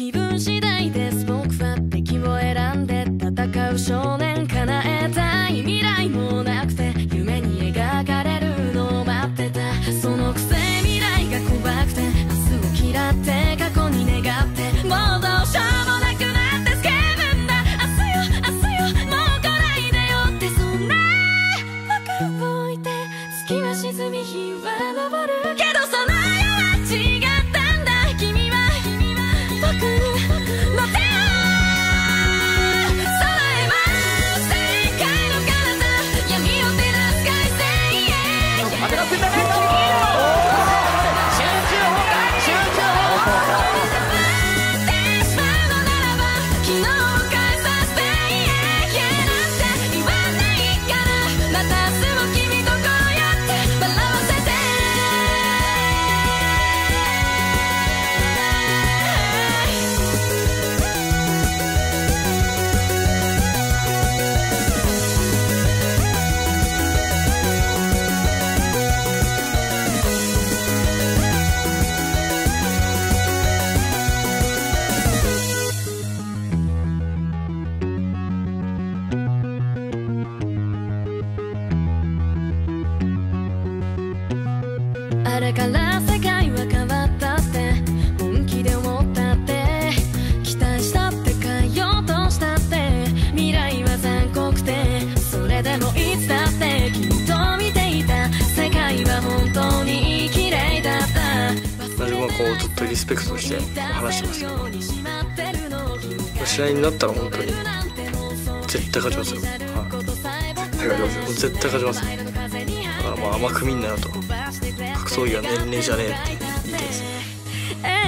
気分次第です僕は敵を選んで戦う少年叶えたい未来もなくて夢に描かれるのを待ってたそのくせ未来が怖くて明日を嫌って過去に願ってもうどうしようもなくなって叫ぶんだ明日よもう来ないでよってそんな僕を置いて月は沈み日は昇るあれから世界は変わったって本気で思ったって期待したって変えようとしたって未来は残酷くてそれでもいつだって君と見ていた世界は本当に綺麗だった自分はこうずっとリスペクトして話してますよ試合になったら本当に絶対勝ちますよ、はい、絶対勝ちますよだからまあ甘く見んなよと格闘技は年齢じゃねえって言ってます。